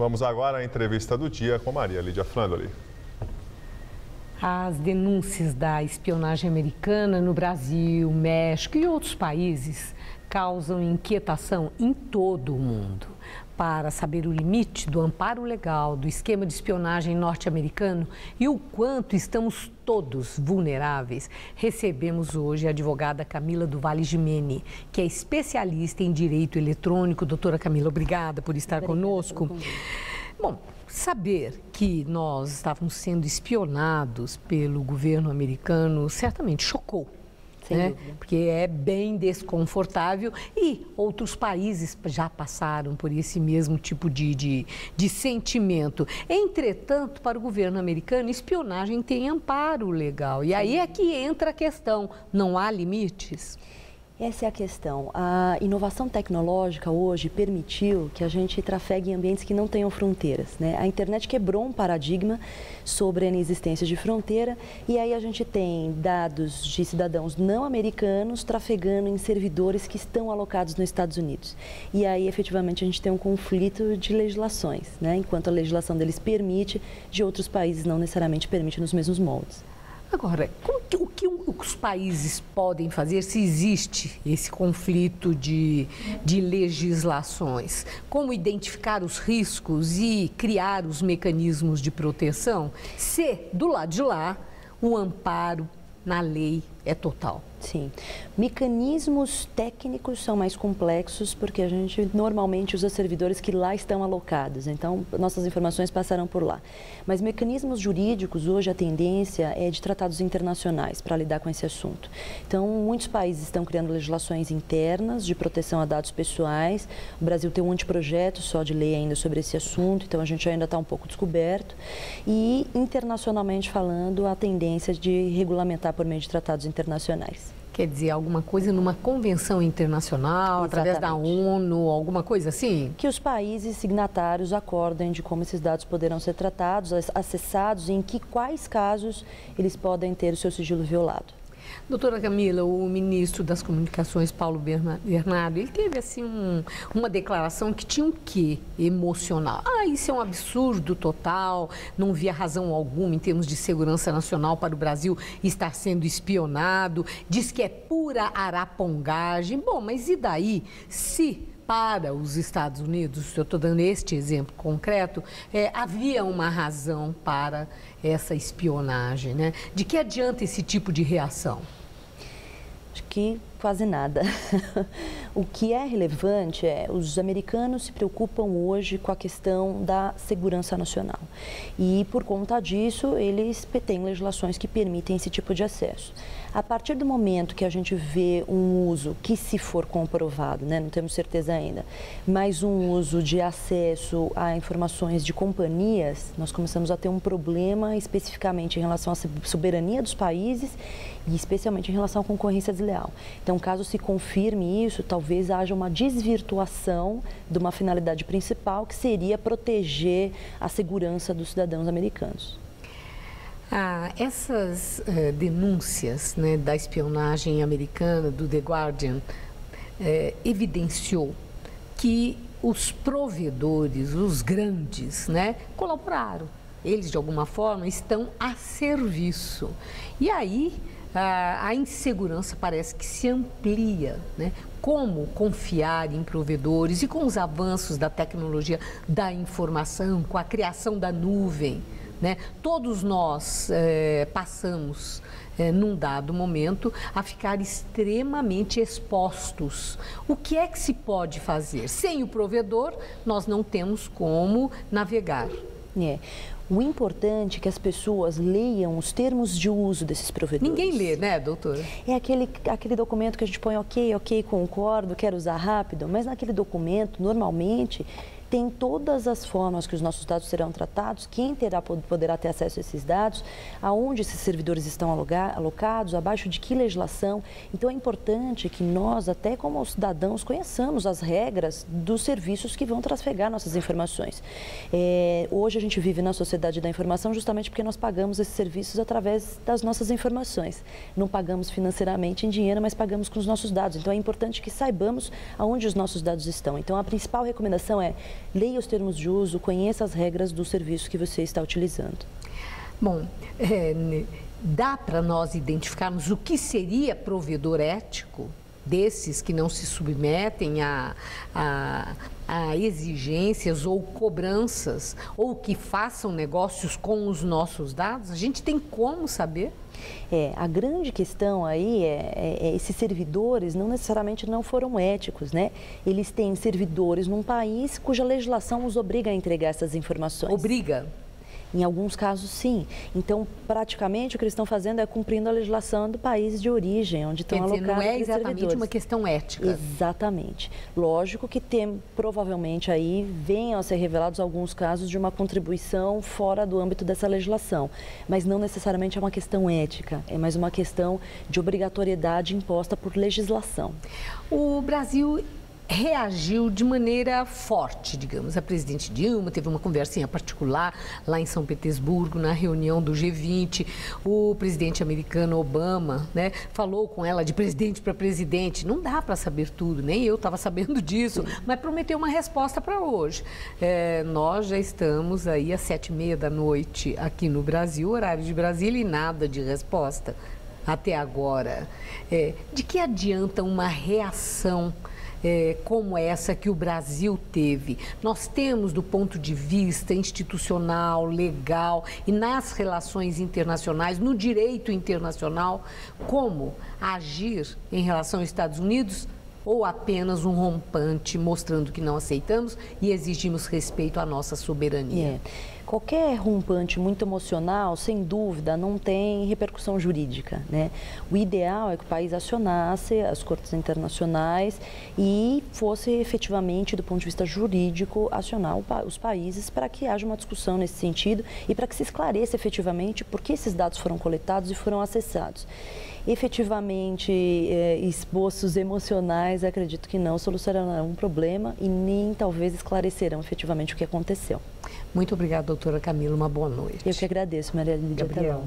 Vamos agora à entrevista do dia com Maria Lídia Flandoli. As denúncias da espionagem americana no Brasil, México e outros países causam inquietação em todo o mundo. Para saber o limite do amparo legal do esquema de espionagem norte-americano e o quanto estamos todos vulneráveis, recebemos hoje a advogada Camila do Vale Jimene, que é especialista em direito eletrônico. Doutora Camila, obrigada por estar conosco. Bom, saber que nós estávamos sendo espionados pelo governo americano certamente chocou, né? Porque é bem desconfortável e outros países já passaram por esse mesmo tipo de sentimento. Entretanto, para o governo americano, espionagem tem amparo legal. E aí é que entra a questão, não há limites? Essa é a questão. A inovação tecnológica hoje permitiu que a gente trafegue em ambientes que não tenham fronteiras, né? A internet quebrou um paradigma sobre a inexistência de fronteira e aí a gente tem dados de cidadãos não americanos trafegando em servidores que estão alocados nos Estados Unidos. E aí, efetivamente, a gente tem um conflito de legislações, né? Enquanto a legislação deles permite, de outros países não necessariamente permite nos mesmos moldes. Agora, o que os países podem fazer se existe esse conflito de legislações? Como identificar os riscos e criar os mecanismos de proteção? Se, do lado de lá, o amparo na lei é total. Sim. Mecanismos técnicos são mais complexos porque a gente normalmente usa servidores que lá estão alocados, então nossas informações passarão por lá. Mas mecanismos jurídicos, hoje a tendência é de tratados internacionais para lidar com esse assunto. Então, muitos países estão criando legislações internas de proteção a dados pessoais. O Brasil tem um anteprojeto só de lei ainda sobre esse assunto, então a gente ainda está um pouco descoberto. E, internacionalmente falando, a tendência de regulamentar por meio de tratados internacionais. Quer dizer, alguma coisa numa convenção internacional, através da ONU, alguma coisa assim? Que os países signatários acordem de como esses dados poderão ser tratados, acessados e em quais casos eles podem ter o seu sigilo violado. Doutora Camila, o ministro das Comunicações, Paulo Bernardo, ele teve assim uma declaração que tinha um quê emocional. Ah, isso é um absurdo total, não via razão alguma em termos de segurança nacional para o Brasil estar sendo espionado, diz que é pura arapongagem. Bom, mas e daí? Se para os Estados Unidos, eu estou dando este exemplo concreto, havia uma razão para essa espionagem, né? De que adianta esse tipo de reação? Acho que quase nada. O que é relevante é os americanos se preocupam hoje com a questão da segurança nacional. E por conta disso, eles têm legislações que permitem esse tipo de acesso. A partir do momento que a gente vê um uso, que se for comprovado, né, não temos certeza ainda, mas um uso de acesso a informações de companhias, nós começamos a ter um problema especificamente em relação à soberania dos países e especialmente em relação à concorrência desleal. Então, caso se confirme isso, talvez haja uma desvirtuação de uma finalidade principal, que seria proteger a segurança dos cidadãos americanos. Essas denúncias, né, da espionagem americana, do The Guardian, evidenciou que os provedores, os grandes, né, colaboraram. Eles, de alguma forma, estão a serviço. E aí, a insegurança parece que se amplia, né? Como confiar em provedores e com os avanços da tecnologia da informação, com a criação da nuvem, né? Todos nós passamos, num dado momento, a ficar extremamente expostos. O que é que se pode fazer? Sem o provedor, nós não temos como navegar. É. O importante é que as pessoas leiam os termos de uso desses provedores. Ninguém lê, né, doutora? É aquele documento que a gente põe ok, concordo, quero usar rápido, mas naquele documento, normalmente, tem todas as formas que os nossos dados serão tratados, quem poderá ter acesso a esses dados, aonde esses servidores estão alocados, abaixo de que legislação. Então, é importante que nós, até como cidadãos, conheçamos as regras dos serviços que vão trafegar nossas informações. Hoje, a gente vive na sociedade da informação justamente porque nós pagamos esses serviços através das nossas informações. Não pagamos financeiramente em dinheiro, mas pagamos com os nossos dados. Então, é importante que saibamos aonde os nossos dados estão. Então, a principal recomendação é leia os termos de uso, conheça as regras do serviço que você está utilizando. Bom, dá para nós identificarmos o que seria provedor ético desses que não se submetem a exigências ou cobranças, ou que façam negócios com os nossos dados? A gente tem como saber? A grande questão aí é esses servidores não necessariamente não foram éticos, né? Eles têm servidores num país cuja legislação os obriga a entregar essas informações. Obriga? Em alguns casos, sim. Então, praticamente, o que eles estão fazendo é cumprindo a legislação do país de origem, onde estão alocados. Não é exatamente uma questão ética. Exatamente. Lógico que tem, provavelmente aí venham a ser revelados alguns casos de uma contribuição fora do âmbito dessa legislação, mas não necessariamente é uma questão ética, é mais uma questão de obrigatoriedade imposta por legislação. O Brasil reagiu de maneira forte, digamos. A presidente Dilma teve uma conversinha particular lá em São Petersburgo, na reunião do G20. O presidente americano Obama, né, falou com ela de presidente para presidente. Não dá para saber tudo, nem eu estava sabendo disso, mas prometeu uma resposta para hoje. Nós já estamos aí às 19h30 aqui no Brasil, horário de Brasília, e nada de resposta até agora. De que adianta uma reação como essa que o Brasil teve? Nós temos, do ponto de vista institucional, legal e nas relações internacionais, no direito internacional, como agir em relação aos Estados Unidos, ou apenas um rompante mostrando que não aceitamos e exigimos respeito à nossa soberania? Qualquer rompante muito emocional, sem dúvida, não tem repercussão jurídica, né? O ideal é que o país acionasse as cortes internacionais e fosse efetivamente, do ponto de vista jurídico, acionar os países para que haja uma discussão nesse sentido e para que se esclareça efetivamente por que esses dados foram coletados e foram acessados. Efetivamente, esboços emocionais, acredito que não solucionarão um problema e nem talvez esclarecerão efetivamente o que aconteceu. Muito obrigada, doutora Camila. Uma boa noite. Eu que agradeço, Maria Lídia.